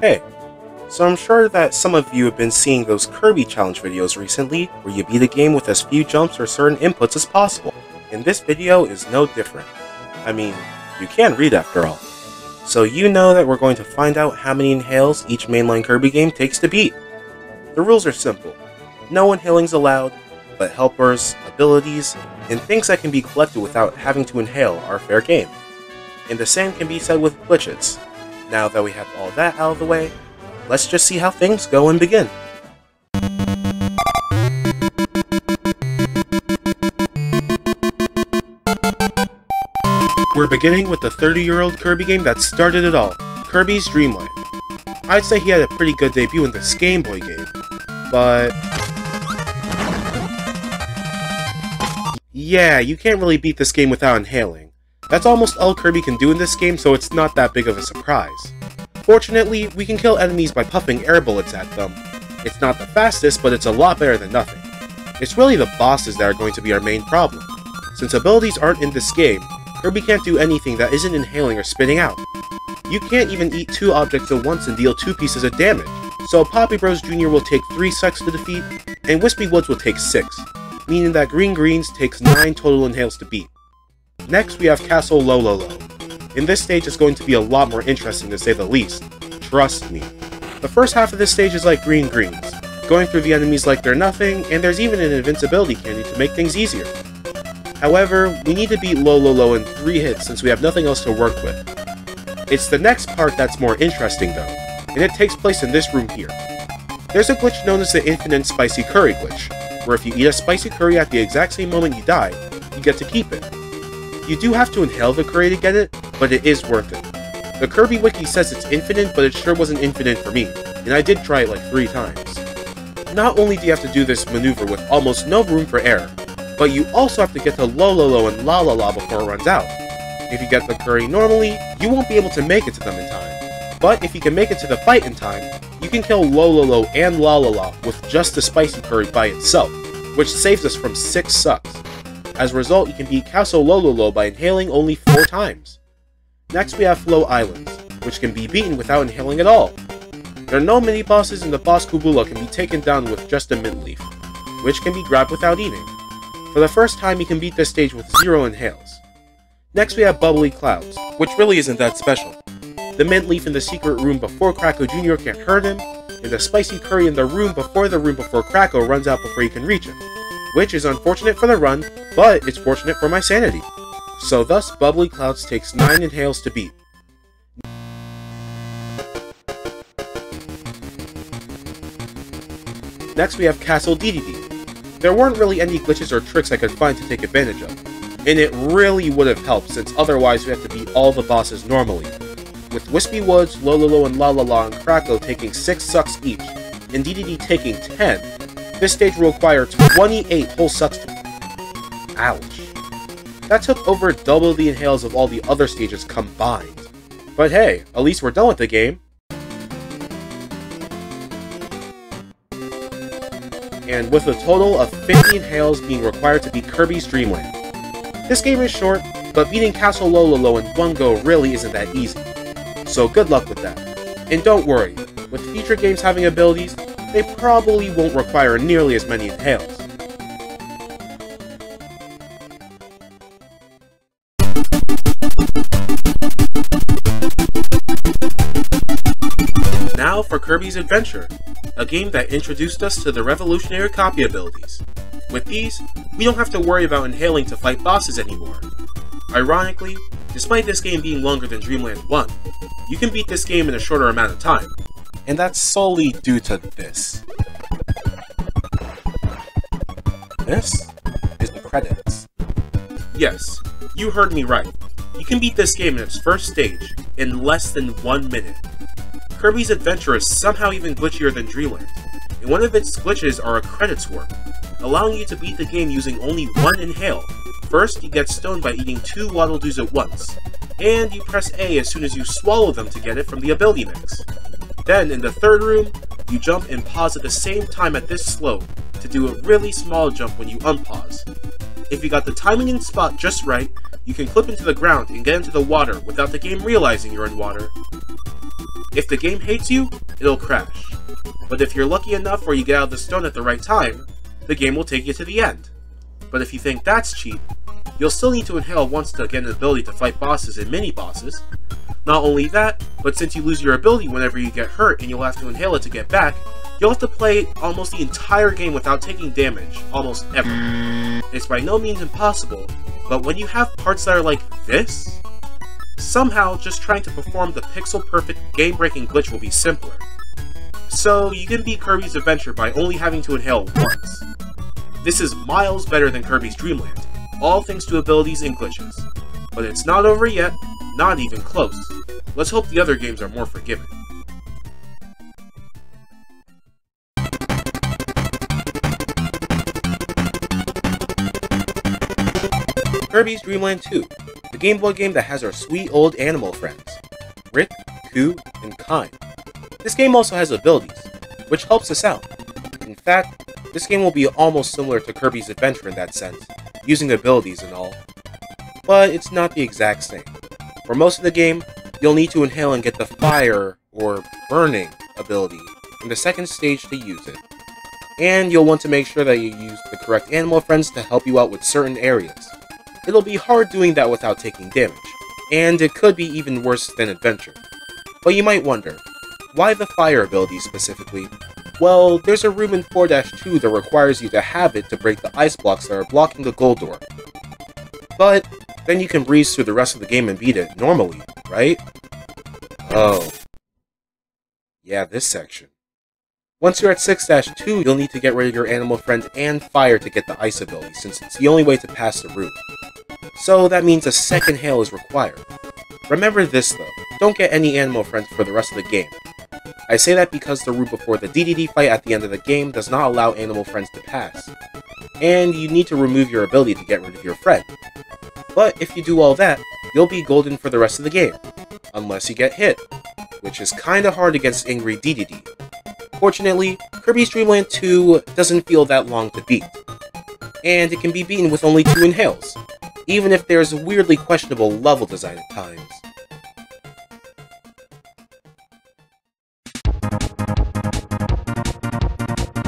Hey, so I'm sure that some of you have been seeing those Kirby challenge videos recently, where you beat a game with as few jumps or certain inputs as possible, and this video is no different. I mean, you can read after all. So you know that we're going to find out how many inhales each mainline Kirby game takes to beat. The rules are simple, no inhalings allowed, but helpers, abilities, and things that can be collected without having to inhale are fair game. And the same can be said with glitches. Now that we have all that out of the way, let's just see how things go and begin. We're beginning with the 30-year-old Kirby game that started it all, Kirby's Dream Land. I'd say he had a pretty good debut in this Game Boy game, but... yeah, you can't really beat this game without inhaling. That's almost all Kirby can do in this game, so it's not that big of a surprise. Fortunately, we can kill enemies by puffing air bullets at them. It's not the fastest, but it's a lot better than nothing. It's really the bosses that are going to be our main problem. Since abilities aren't in this game, Kirby can't do anything that isn't inhaling or spitting out. You can't even eat two objects at once and deal two pieces of damage, so Poppy Bros. Jr. will take 3 sucks to defeat, and Wispy Woods will take 6, meaning that Green Greens takes 9 total inhales to beat. Next we have Castle Lololo. In this stage it's going to be a lot more interesting to say the least, trust me. The first half of this stage is like Green Greens, going through the enemies like they're nothing, and there's even an invincibility candy to make things easier. However, we need to beat Lololo in 3 hits since we have nothing else to work with. It's the next part that's more interesting though, and it takes place in this room here. There's a glitch known as the Infinite Spicy Curry glitch, where if you eat a spicy curry at the exact same moment you die, you get to keep it. You do have to inhale the curry to get it, but it is worth it. The Kirby Wiki says it's infinite, but it sure wasn't infinite for me, and I did try it like 3 times. Not only do you have to do this maneuver with almost no room for error, but you also have to get to Lololo and Lalala before it runs out. If you get the curry normally, you won't be able to make it to them in time. But if you can make it to the fight in time, you can kill Lololo and Lalala with just the spicy curry by itself, which saves us from 6 sucks. As a result, you can beat Castle Lololo by inhaling only 4 times. Next we have Flo Islands, which can be beaten without inhaling at all. There are no mini-bosses and the boss Kubula can be taken down with just a mint leaf, which can be grabbed without eating. For the first time, you can beat this stage with 0 inhales. Next we have Bubbly Clouds, which really isn't that special. The mint leaf in the secret room before Kracko Jr. can't hurt him, and the spicy curry in the room before Kracko runs out before you can reach him, which is unfortunate for the run, but it's fortunate for my sanity. So thus, Bubbly Clouds takes 9 inhales to beat. Next we have Castle Dedede. There weren't really any glitches or tricks I could find to take advantage of, and it really would have helped since otherwise we have to beat all the bosses normally, with Wispy Woods, Lololo and Lalala and Kracko taking 6 sucks each, and Dedede taking 10. This stage will require 28 whole sucks to beat. Ouch. That took over double the inhales of all the other stages combined. But hey, at least we're done with the game. And with a total of 50 inhales being required to beat Kirby's Dream Land. This game is short, but beating Castle Lololo in one go really isn't that easy, so good luck with that. And don't worry, with future games having abilities, they probably won't require nearly as many inhales. Now for Kirby's Adventure, a game that introduced us to the revolutionary copy abilities. With these, we don't have to worry about inhaling to fight bosses anymore. Ironically, despite this game being longer than Dreamland 1, you can beat this game in a shorter amount of time, and that's solely due to this. This is the credits. Yes, you heard me right. You can beat this game in its first stage in less than 1 minute. Kirby's Adventure is somehow even glitchier than Dreamland, and one of its glitches are a credits warp, allowing you to beat the game using only 1 inhale. First, you get stoned by eating 2 Waddle Doos at once, and you press A as soon as you swallow them to get it from the ability mix. Then, in the third room, you jump and pause at the same time at this slope to do a really small jump when you unpause. If you got the timing and spot just right, you can clip into the ground and get into the water without the game realizing you're in water. If the game hates you, it'll crash. But if you're lucky enough where you get out of the stone at the right time, the game will take you to the end. But if you think that's cheap, you'll still need to inhale once to get an ability to fight bosses and mini-bosses. Not only that, but since you lose your ability whenever you get hurt and you'll have to inhale it to get back, you'll have to play almost the entire game without taking damage, almost ever. It's by no means impossible, but when you have parts that are like this, somehow just trying to perform the pixel-perfect game-breaking glitch will be simpler. So you can beat Kirby's Adventure by only having to inhale once. This is miles better than Kirby's Dreamland, all thanks to abilities and glitches. But it's not over yet, not even close. Let's hope the other games are more forgiving. Kirby's Dream Land 2, the Game Boy game that has our sweet old animal friends, Rick, Koo, and Kine. This game also has abilities, which helps us out. In fact, this game will be almost similar to Kirby's Adventure in that sense, using abilities and all. But it's not the exact same. For most of the game, you'll need to inhale and get the fire, or burning, ability in the second stage to use it. And you'll want to make sure that you use the correct animal friends to help you out with certain areas. It'll be hard doing that without taking damage, and it could be even worse than Adventure. But you might wonder, why the fire ability specifically? Well, there's a room in 4-2 that requires you to have it to break the ice blocks that are blocking the gold door. But then you can breeze through the rest of the game and beat it normally, right? Oh. Yeah, this section. Once you're at 6-2, you'll need to get rid of your animal friend and fire to get the ice ability, since it's the only way to pass the room. So that means a second hail is required. Remember this though, don't get any animal friends for the rest of the game. I say that because the room before the Dedede fight at the end of the game does not allow animal friends to pass, and you need to remove your ability to get rid of your friend. But if you do all that, you'll be golden for the rest of the game, unless you get hit, which is kinda hard against angry Dedede. Fortunately, Kirby's Dream Land 2 doesn't feel that long to beat, and it can be beaten with only 2 inhales, even if there's weirdly questionable level design at times.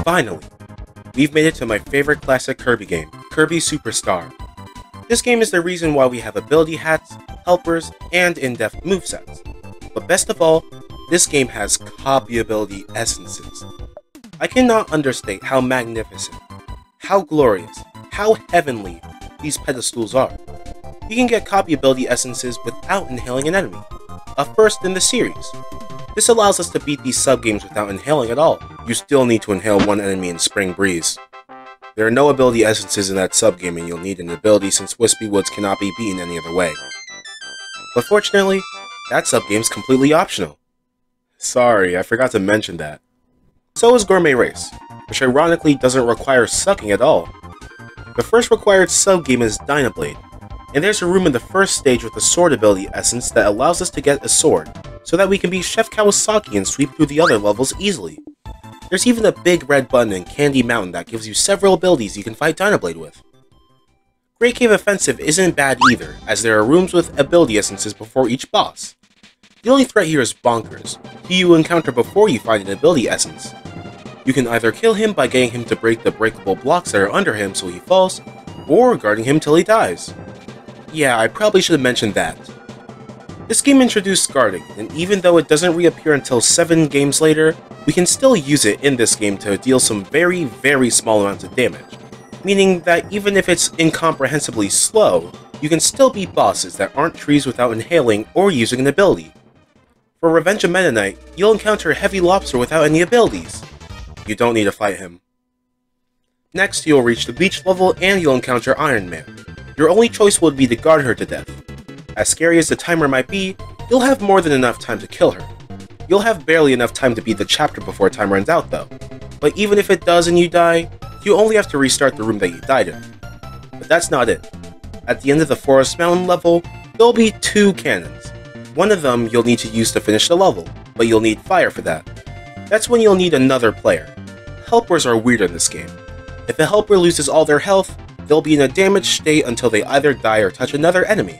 Finally, we've made it to my favorite classic Kirby game, Kirby Superstar. This game is the reason why we have ability hats, helpers, and in-depth movesets. But best of all, this game has copyability essences. I cannot understate how magnificent, how glorious, how heavenly these pedestals are. You can get copyability essences without inhaling an enemy, a first in the series. This allows us to beat these sub-games without inhaling at all. You still need to inhale one enemy in Spring Breeze. There are no ability essences in that sub-game and you'll need an ability since Wispy Woods cannot be beaten any other way. But fortunately, that sub-game's completely optional. Sorry, I forgot to mention that. So is Gourmet Race, which ironically doesn't require sucking at all. The first required sub-game is Dynablade, and there's a room in the first stage with a sword ability essence that allows us to get a sword, so that we can be Chef Kawasaki and sweep through the other levels easily. There's even a big red button in Candy Mountain that gives you several abilities you can fight Dynablade with. Great Cave Offensive isn't bad either, as there are rooms with ability essences before each boss. The only threat here is Bonkers, who you encounter before you find an ability essence. You can either kill him by getting him to break the breakable blocks that are under him so he falls, or guarding him till he dies. Yeah, I probably should have mentioned that. This game introduced guarding, and even though it doesn't reappear until 7 games later, we can still use it in this game to deal some very, very small amounts of damage, meaning that even if it's incomprehensibly slow, you can still beat bosses that aren't trees without inhaling or using an ability. For Revenge of Meta Knight, you'll encounter a Heavy Lobster without any abilities. You don't need to fight him. Next, you'll reach the beach level and you'll encounter Iron Man. Your only choice would be to guard her to death. As scary as the timer might be, you'll have more than enough time to kill her. You'll have barely enough time to beat the chapter before time runs out though, but even if it does and you die, you only have to restart the room that you died in. But that's not it. At the end of the Forest Mountain level, there'll be 2 cannons. One of them you'll need to use to finish the level, but you'll need fire for that. That's when you'll need another player. Helpers are weird in this game. If a helper loses all their health, they'll be in a damaged state until they either die or touch another enemy.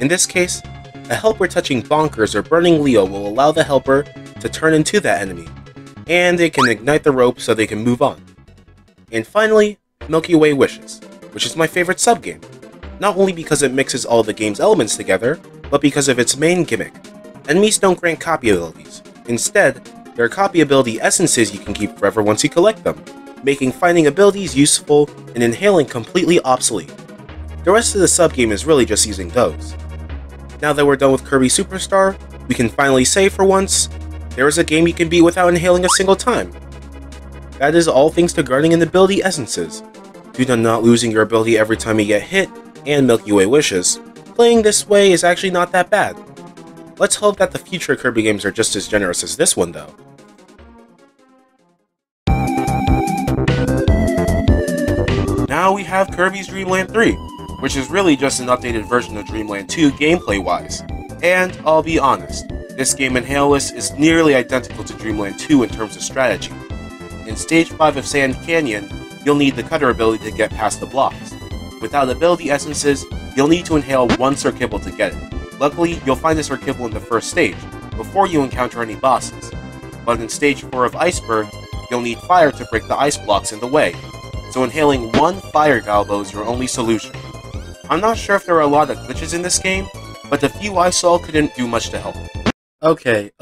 In this case, a helper touching Bonkers or Burning Leo will allow the helper to turn into that enemy, and they can ignite the rope so they can move on. And finally, Milky Way Wishes, which is my favorite sub-game, not only because it mixes all the game's elements together, but because of its main gimmick. Enemies don't grant copy abilities. Instead, there are copyability essences you can keep forever once you collect them, making finding abilities useful and inhaling completely obsolete. The rest of the sub-game is really just using those. Now that we're done with Kirby Superstar, we can finally say for once, there is a game you can beat without inhaling a single time. That is all thanks to guarding and ability essences. Due to not losing your ability every time you get hit, and Milky Way Wishes, playing this way is actually not that bad. Let's hope that the future Kirby games are just as generous as this one though. Now we have Kirby's Dream Land 3, which is really just an updated version of Dream Land 2 gameplay wise. And I'll be honest, this game in Hailless is nearly identical to Dream Land 2 in terms of strategy. In Stage 5 of Sand Canyon, you'll need the cutter ability to get past the blocks. Without ability essences, you'll need to inhale one Sir Kibble to get it. Luckily, you'll find a Sir Kibble in the first stage, before you encounter any bosses. But in Stage 4 of Iceberg, you'll need fire to break the ice blocks in the way, so inhaling one fire Galbo is your only solution. I'm not sure if there are a lot of glitches in this game, but the few I saw couldn't do much to help. Okay.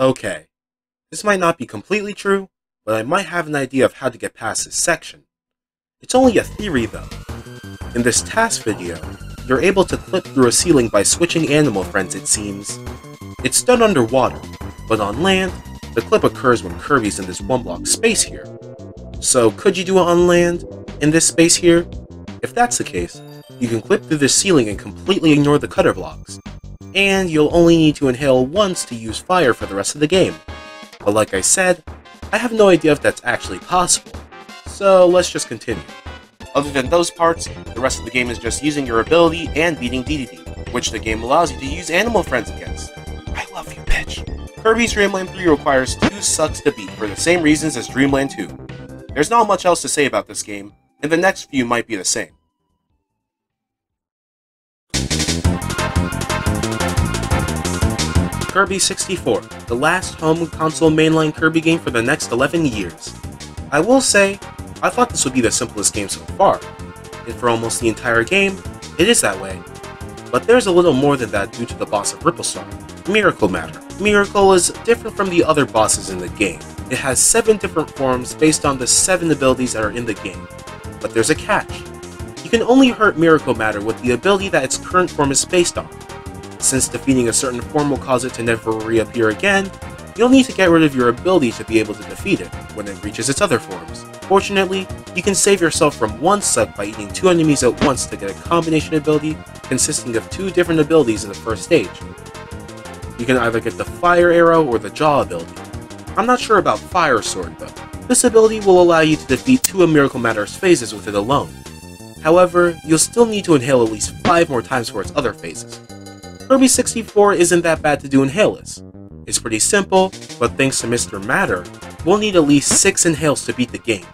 This might not be completely true, but I might have an idea of how to get past this section. It's only a theory though. In this task video, you're able to clip through a ceiling by switching animal friends, it seems. It's done underwater, but on land, the clip occurs when Kirby's in this one block space here. So could you do it on land, in this space here? If that's the case, you can clip through the ceiling and completely ignore the cutter blocks, and you'll only need to inhale once to use fire for the rest of the game. But like I said, I have no idea if that's actually possible, so let's just continue. Other than those parts, the rest of the game is just using your ability and beating Dedede, which the game allows you to use animal friends against. I love you, bitch. Kirby's Dream Land 3 requires two sucks to beat for the same reasons as Dream Land 2. There's not much else to say about this game, and the next few might be the same. Kirby 64, the last home console mainline Kirby game for the next 11 years. I will say, I thought this would be the simplest game so far, and for almost the entire game, it is that way. But there's a little more than that due to the boss of Ripplestar, Miracle Matter. Miracle is different from the other bosses in the game. It has 7 different forms based on the 7 abilities that are in the game. But there's a catch. You can only hurt Miracle Matter with the ability that its current form is based on. Since defeating a certain form will cause it to never reappear again, you'll need to get rid of your ability to be able to defeat it when it reaches its other forms. Fortunately, you can save yourself from one suck by eating 2 enemies at once to get a combination ability consisting of 2 different abilities in the first stage. You can either get the Fire Arrow or the Jaw ability. I'm not sure about Fire Sword though. This ability will allow you to defeat 2 of Miracle Matter's phases with it alone. However, you'll still need to inhale at least 5 more times for its other phases. Kirby 64 isn't that bad to do inhalers. It's pretty simple, but thanks to Mr. Matter, we'll need at least 6 inhales to beat the game.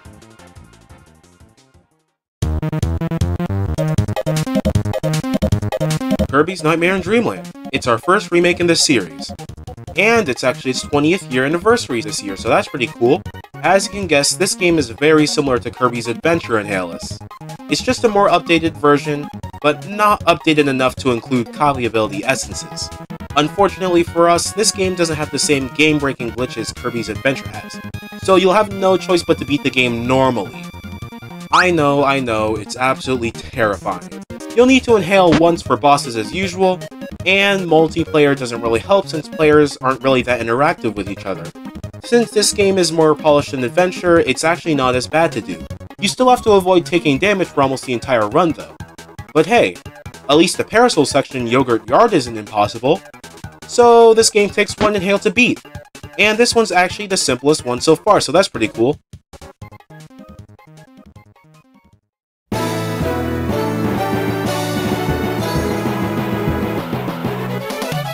Kirby's Nightmare in Dreamland. It's our first remake in this series. And it's actually its 20th year anniversary this year, so that's pretty cool. As you can guess, this game is very similar to Kirby's Adventure in Hailless. It's just a more updated version, but not updated enough to include copyability essences. Unfortunately for us, this game doesn't have the same game-breaking glitches Kirby's Adventure has, so you'll have no choice but to beat the game normally. I know, it's absolutely terrifying. You'll need to inhale once for bosses as usual, and multiplayer doesn't really help since players aren't really that interactive with each other. Since this game is more polished than Adventure, it's actually not as bad to do. You still have to avoid taking damage for almost the entire run though. But hey, at least the Parasol section in Yogurt Yard isn't impossible. So this game takes 1 inhale to beat, and this one's actually the simplest one so far, so that's pretty cool.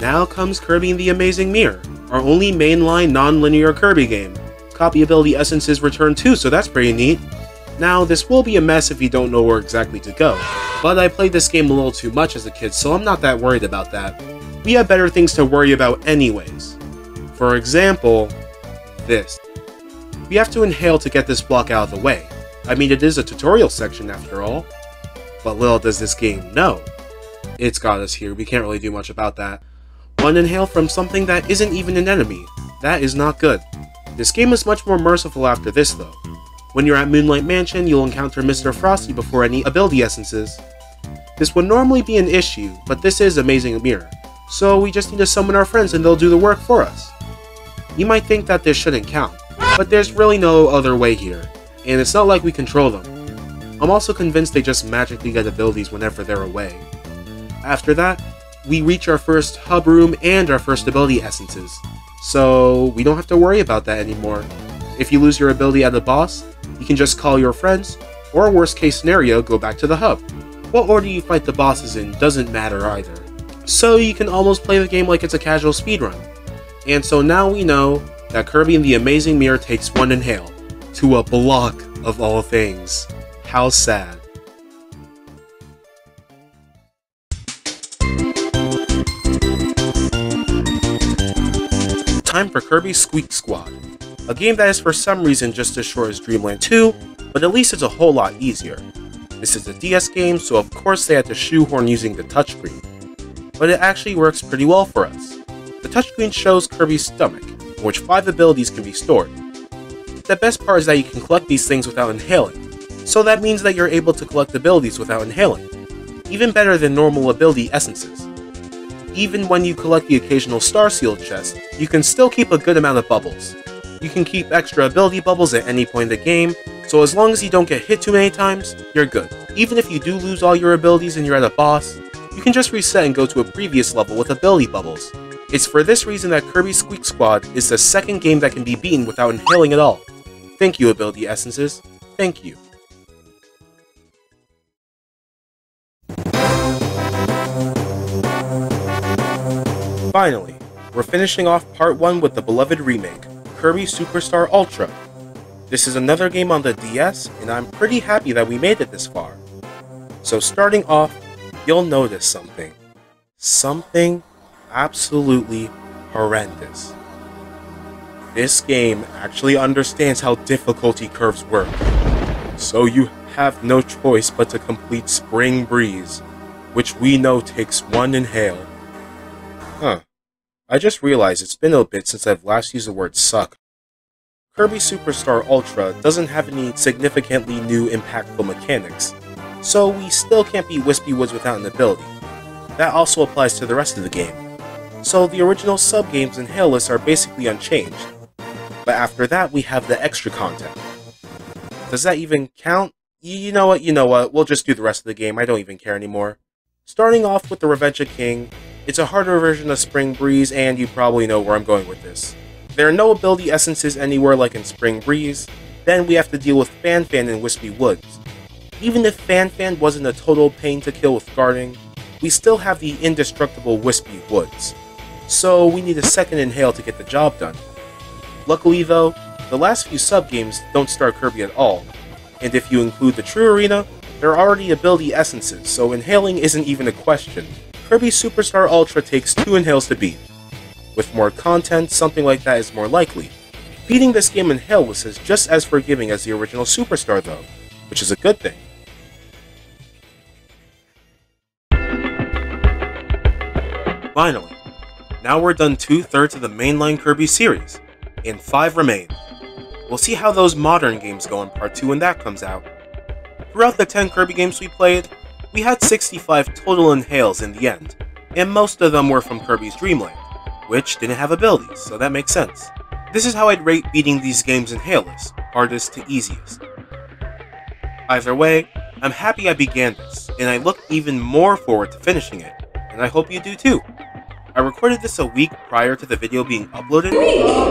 Now comes Kirby and the Amazing Mirror, our only mainline non-linear Kirby game. Copyability essences return too, so that's pretty neat. Now, this will be a mess if you don't know where exactly to go, but I played this game a little too much as a kid, so I'm not that worried about that. We have better things to worry about anyways. For example, this. We have to inhale to get this block out of the way. I mean, it is a tutorial section after all. But little does this game know. It's got us here, we can't really do much about that. One inhale from something that isn't even an enemy. That is not good. This game is much more merciful after this though. When you're at Moonlight Mansion, you'll encounter Mr. Frosty before any ability essences. This would normally be an issue, but this is Amazing Mirror, so we just need to summon our friends and they'll do the work for us. You might think that this shouldn't count, but there's really no other way here, and it's not like we control them. I'm also convinced they just magically get abilities whenever they're away. After that, we reach our first hub room and our first ability essences, so we don't have to worry about that anymore. If you lose your ability at a boss, you can just call your friends, or worst case scenario, go back to the hub. What order you fight the bosses in doesn't matter either, so you can almost play the game like it's a casual speedrun. And so now we know that Kirby in the Amazing Mirror takes one inhale, to a block of all things. How sad. Time for Kirby's Squeak Squad, a game that is for some reason just as short as Dreamland 2, but at least it's a whole lot easier. This is a DS game, so of course they had to shoehorn using the touchscreen, but it actually works pretty well for us. The touchscreen shows Kirby's stomach, in which 5 abilities can be stored. The best part is that you can collect these things without inhaling, so that means that you're able to collect abilities without inhaling, even better than normal ability essences. Even when you collect the occasional Star Seal chest, you can still keep a good amount of bubbles. You can keep extra ability bubbles at any point in the game, so as long as you don't get hit too many times, you're good. Even if you do lose all your abilities and you're at a boss, you can just reset and go to a previous level with ability bubbles. It's for this reason that Kirby's Squeak Squad is the second game that can be beaten without inhaling at all. Thank you, ability essences. Thank you. Finally, we're finishing off part 1 with the beloved remake, Kirby Superstar Ultra. This is another game on the DS, and I'm pretty happy that we made it this far. So starting off, you'll notice something. Something absolutely horrendous. This game actually understands how difficulty curves work, so you have no choice but to complete Spring Breeze, which we know takes one inhale. Huh. I just realized it's been a bit since I've last used the word suck. Kirby Superstar Ultra doesn't have any significantly new impactful mechanics, so we still can't beat Wispy Woods without an ability. That also applies to the rest of the game. So the original sub-games and hail lists are basically unchanged, but after that we have the extra content. Does that even count? You know what, we'll just do the rest of the game, I don't even care anymore. Starting off with the Revenge of King, it's a harder version of Spring Breeze, and you probably know where I'm going with this. There are no ability essences anywhere like in Spring Breeze, then we have to deal with FanFan and Wispy Woods. Even if FanFan wasn't a total pain to kill with guarding, we still have the indestructible Wispy Woods, so we need a second inhale to get the job done. Luckily though, the last few sub-games don't star Kirby at all, and if you include the True Arena, there are already ability essences, so inhaling isn't even a question. Kirby Superstar Ultra takes 2 inhales to beat. With more content, something like that is more likely. Beating this game in hail lists is just as forgiving as the original Superstar though, which is a good thing. Finally, now we're done 2/3 of the mainline Kirby series, and 5 remain. We'll see how those modern games go in part 2 when that comes out. Throughout the 10 Kirby games we played, we had 65 total inhales in the end, and most of them were from Kirby's Dreamland, which didn't have abilities, so that makes sense. This is how I'd rate beating these games in hail list, hardest to easiest. Either way, I'm happy I began this, and I look even more forward to finishing it, and I hope you do too. I recorded this a week prior to the video being uploaded,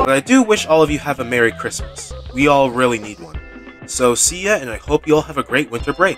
but I do wish all of you have a Merry Christmas. We all really need one. So see ya, and I hope you all have a great winter break.